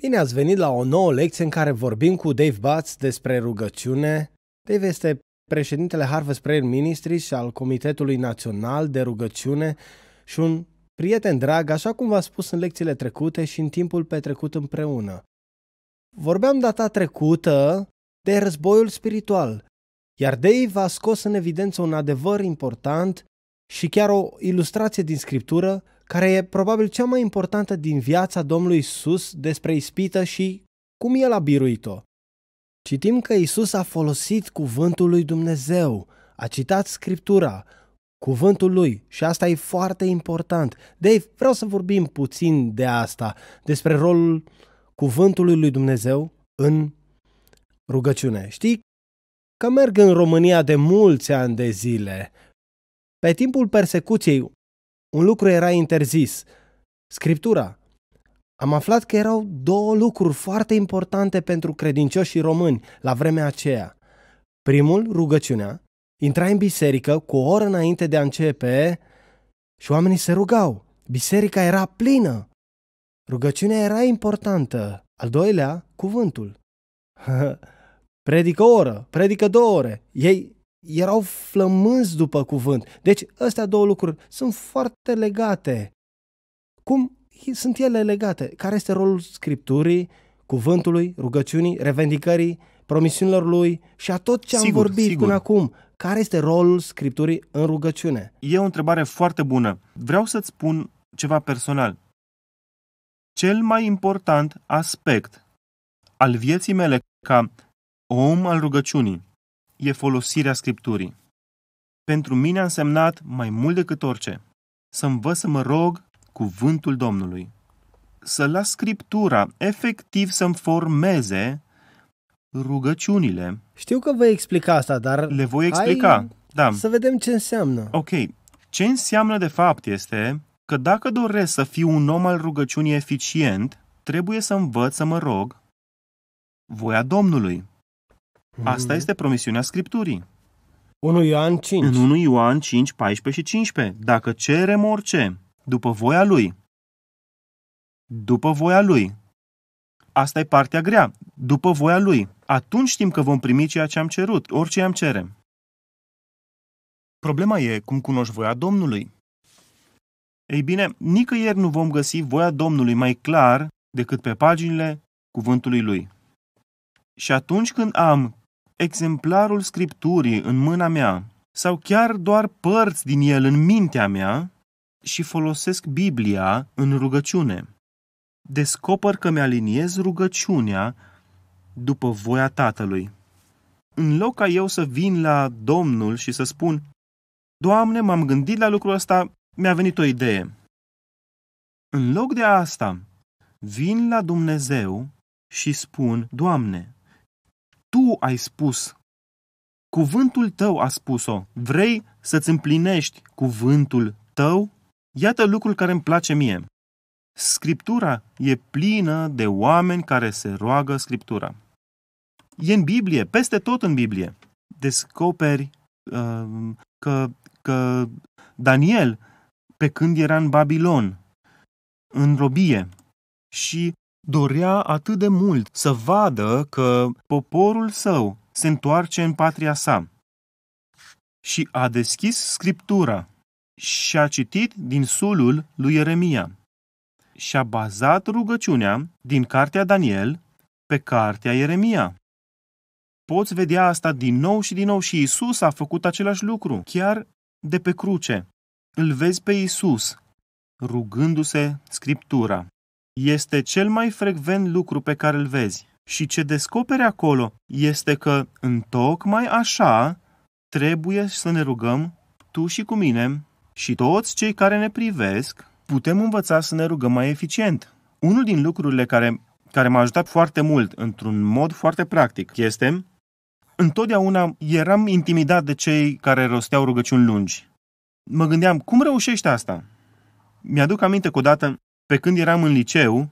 Bine ați venit la o nouă lecție în care vorbim cu Dave Butts despre rugăciune. Dave este președintele Harvest Prayer Ministries și al Comitetului Național de Rugăciune și un prieten drag, așa cum v-a spus în lecțiile trecute și în timpul petrecut împreună. Vorbeam data trecută de războiul spiritual, iar Dave a scos în evidență un adevăr important și chiar o ilustrație din Scriptură, care e probabil cea mai importantă din viața Domnului Isus despre ispită și cum El a biruit-o. Citim că Isus a folosit cuvântul lui Dumnezeu, a citat Scriptura, cuvântul lui, și asta e foarte important. Dave, vreau să vorbim puțin de asta, despre rolul cuvântului lui Dumnezeu în rugăciune. Știi că merg în România de mulți ani de zile. Pe timpul persecuției, un lucru era interzis, Scriptura. Am aflat că erau două lucruri foarte importante pentru credincioșii români la vremea aceea. Primul, rugăciunea. Intrai în biserică cu o oră înainte de a începe și oamenii se rugau. Biserica era plină. Rugăciunea era importantă. Al doilea, cuvântul. Predică o oră, predică două ore. Ei erau flămânzi după cuvânt. Deci, astea două lucruri sunt foarte legate. Cum sunt ele legate? Care este rolul Scripturii, cuvântului, rugăciunii, revendicării, promisiunilor lui și a tot ce am vorbit până acum? Care este rolul Scripturii în rugăciune? E o întrebare foarte bună. Vreau să-ți spun ceva personal. Cel mai important aspect al vieții mele ca om al rugăciunii e folosirea Scripturii. Pentru mine a însemnat, mai mult decât orice, să învăț să mă rog cuvântul Domnului. Să las Scriptura efectiv să-mi formeze rugăciunile. Știu că vei explica asta, dar le voi explica. Da. Să vedem ce înseamnă. Ok. Ce înseamnă de fapt este că dacă doresc să fiu un om al rugăciunii eficient, trebuie să învăț să mă rog voia Domnului. Asta este promisiunea Scripturii. 1 Ioan 5. În 1 Ioan 5, 14 și 15. Dacă cerem orice după voia Lui, după voia Lui, asta e partea grea, după voia Lui, atunci știm că vom primi ceea ce am cerut, orice am cerem. Problema e cum cunoști voia Domnului. Ei bine, nicăieri nu vom găsi voia Domnului mai clar decât pe paginile cuvântului Lui. Și atunci când am exemplarul Scripturii în mâna mea, sau chiar doar părți din el în mintea mea, și folosesc Biblia în rugăciune, descoper că mi-aliniez rugăciunea după voia Tatălui. În loc ca eu să vin la Domnul și să spun, Doamne, m-am gândit la lucrul ăsta, mi-a venit o idee. În loc de asta, vin la Dumnezeu și spun, Doamne, Tu ai spus, cuvântul Tău a spus-o, vrei să-ți împlinești cuvântul Tău? Iată lucrul care îmi place mie. Scriptura e plină de oameni care se roagă Scriptura. E în Biblie, peste tot în Biblie. Descoperi că Daniel, pe când era în Babilon, în robie, și dorea atât de mult să vadă că poporul său se întoarce în patria sa. Și a deschis Scriptura și a citit din sulul lui Ieremia. Și a bazat rugăciunea din cartea Daniel pe cartea Ieremia. Poți vedea asta din nou și din nou și Isus a făcut același lucru, chiar de pe cruce. Îl vezi pe Isus rugându-se Scriptura. Este cel mai frecvent lucru pe care îl vezi. Și ce descoperi acolo este că întocmai așa trebuie să ne rugăm tu și cu mine și toți cei care ne privesc. Putem învăța să ne rugăm mai eficient. Unul din lucrurile care m-a ajutat foarte mult, într-un mod foarte practic, este întotdeauna eram intimidat de cei care rosteau rugăciuni lungi. Mă gândeam, cum reușești asta? Mi-aduc aminte că odată, pe când eram în liceu,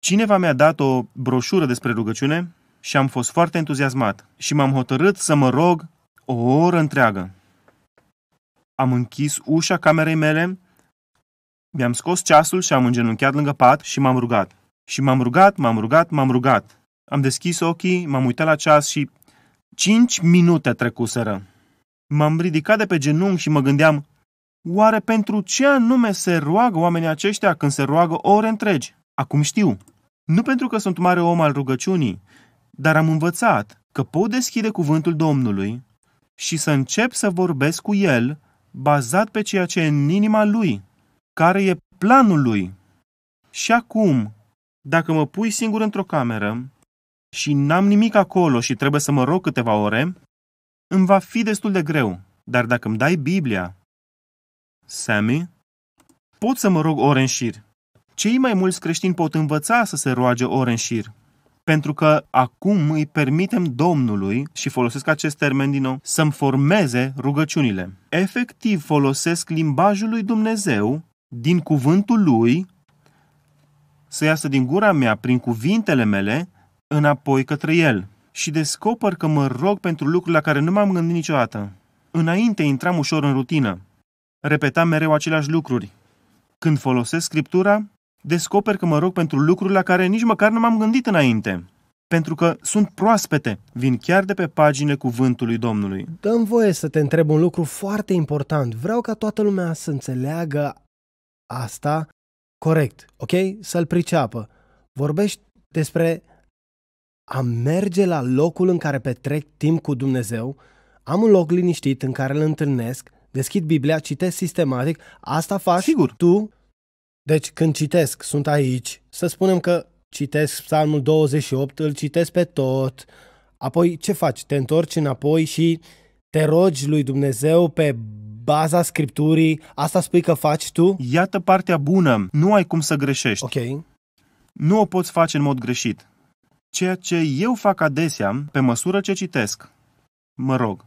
cineva mi-a dat o broșură despre rugăciune și am fost foarte entuziasmat și m-am hotărât să mă rog o oră întreagă. Am închis ușa camerei mele, mi-am scos ceasul și am îngenunchiat lângă pat și m-am rugat. Și m-am rugat. Am deschis ochii, m-am uitat la ceas și 5 minute trecuseră. M-am ridicat de pe genunchi și mă gândeam, oare pentru ce anume se roagă oamenii aceștia când se roagă ore întregi? Acum știu. Nu pentru că sunt mare om al rugăciunii, dar am învățat că pot deschide cuvântul Domnului și să încep să vorbesc cu El bazat pe ceea ce e în inima Lui, care e planul Lui. Și acum, dacă mă pui singur într-o cameră și n-am nimic acolo și trebuie să mă rog câteva ore, îmi va fi destul de greu, dar dacă îmi dai Biblia, Sammy, pot să mă rog ore în șir. Cei mai mulți creștini pot învăța să se roage ore în șir, pentru că acum îi permitem Domnului, și folosesc acest termen din nou, să-mi formeze rugăciunile. Efectiv folosesc limbajul lui Dumnezeu, din cuvântul Lui, să iasă din gura mea, prin cuvintele mele, înapoi către El. Și descoper că mă rog pentru lucruri la care nu m-am gândit niciodată. Înainte intram ușor în rutină. Repetam mereu aceleași lucruri. Când folosesc Scriptura, descoper că mă rog pentru lucruri la care nici măcar nu m-am gândit înainte. Pentru că sunt proaspete, vin chiar de pe pagine cuvântului Domnului. Dă-mi voie să te întreb un lucru foarte important. Vreau ca toată lumea să înțeleagă asta corect, ok? Să-l priceapă. Vorbești despre a merge la locul în care petrec timp cu Dumnezeu, am un loc liniștit în care îl întâlnesc, deschid Biblia, citesc sistematic, asta faci sigur tu. Deci când citesc, sunt aici, să spunem că citesc Psalmul 28, îl citesc pe tot, apoi ce faci? Te întorci înapoi și te rogi lui Dumnezeu pe baza Scripturii, asta spui că faci tu? Iată partea bună, nu ai cum să greșești. Ok. Nu o poți face în mod greșit. Ceea ce eu fac adesea, pe măsură ce citesc, mă rog.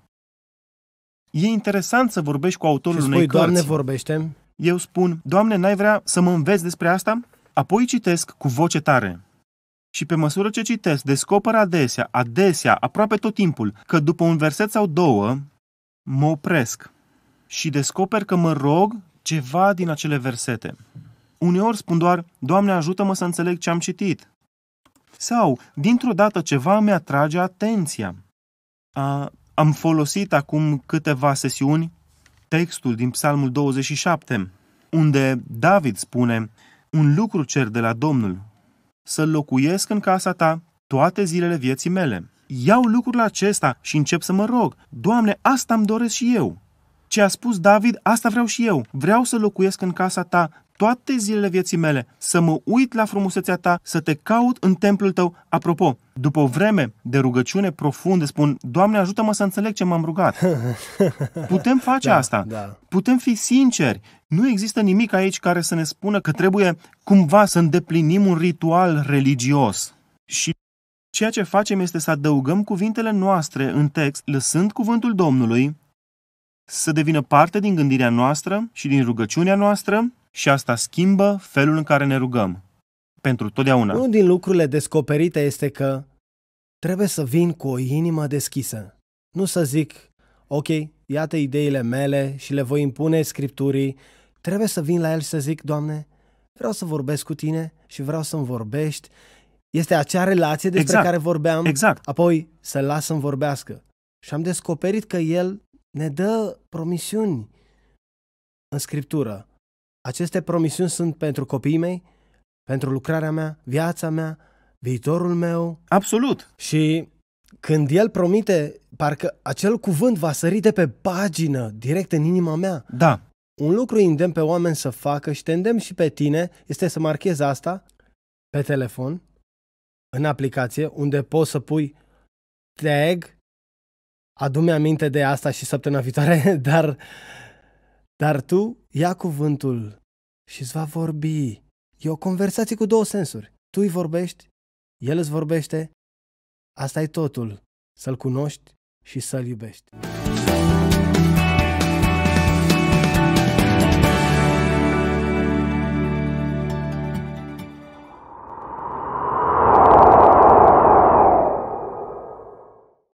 E interesant să vorbești cu autorul unei cărți. Doamne, vorbește. Eu spun, Doamne, n-ai vrea să mă înveți despre asta? Apoi citesc cu voce tare. Și pe măsură ce citesc, descoper adesea, aproape tot timpul, că după un verset sau două, mă opresc. Și descoper că mă rog ceva din acele versete. Uneori spun doar, Doamne, ajută-mă să înțeleg ce am citit. Sau, dintr-o dată, ceva mi-atrage atenția. Am folosit acum câteva sesiuni textul din Psalmul 27, unde David spune, un lucru cer de la Domnul, să locuiesc în casa ta toate zilele vieții mele. Iau lucrul acesta și încep să mă rog, Doamne, asta îmi doresc și eu. Ce a spus David, asta vreau și eu. Vreau să locuiesc în casa ta toate zilele vieții mele, să mă uit la frumusețea ta, să te caut în templul tău. Apropo, după o vreme de rugăciune profundă, spun, Doamne, ajută-mă să înțeleg ce m-am rugat. Putem face asta. Da. Putem fi sinceri. Nu există nimic aici care să ne spună că trebuie cumva să îndeplinim un ritual religios. Și ceea ce facem este să adăugăm cuvintele noastre în text, lăsând cuvântul Domnului să devină parte din gândirea noastră și din rugăciunea noastră, și asta schimbă felul în care ne rugăm. Pentru totdeauna. Unul din lucrurile descoperite este că trebuie să vin cu o inimă deschisă. Nu să zic, ok, iată ideile mele și le voi impune Scripturii. Trebuie să vin la El și să zic, Doamne, vreau să vorbesc cu Tine și vreau să-mi vorbești. Este acea relație despre care vorbeam, apoi să-L las să-mi vorbească. Și am descoperit că El ne dă promisiuni în Scriptură. Aceste promisiuni sunt pentru copiii mei, pentru lucrarea mea, viața mea, viitorul meu. Absolut! Și când El promite, parcă acel cuvânt va sări de pe pagină, direct în inima mea. Da. Un lucru îi îndemn pe oameni să facă și te îndemn și pe tine este să marchezi asta pe telefon, în aplicație, unde poți să pui tag. Adu-mi aminte de asta și săptămâna viitoare, dar tu ia cuvântul și îți va vorbi. E o conversație cu două sensuri. Tu îi vorbești, El îți vorbește. Asta e totul. Să-L cunoști și să-L iubești.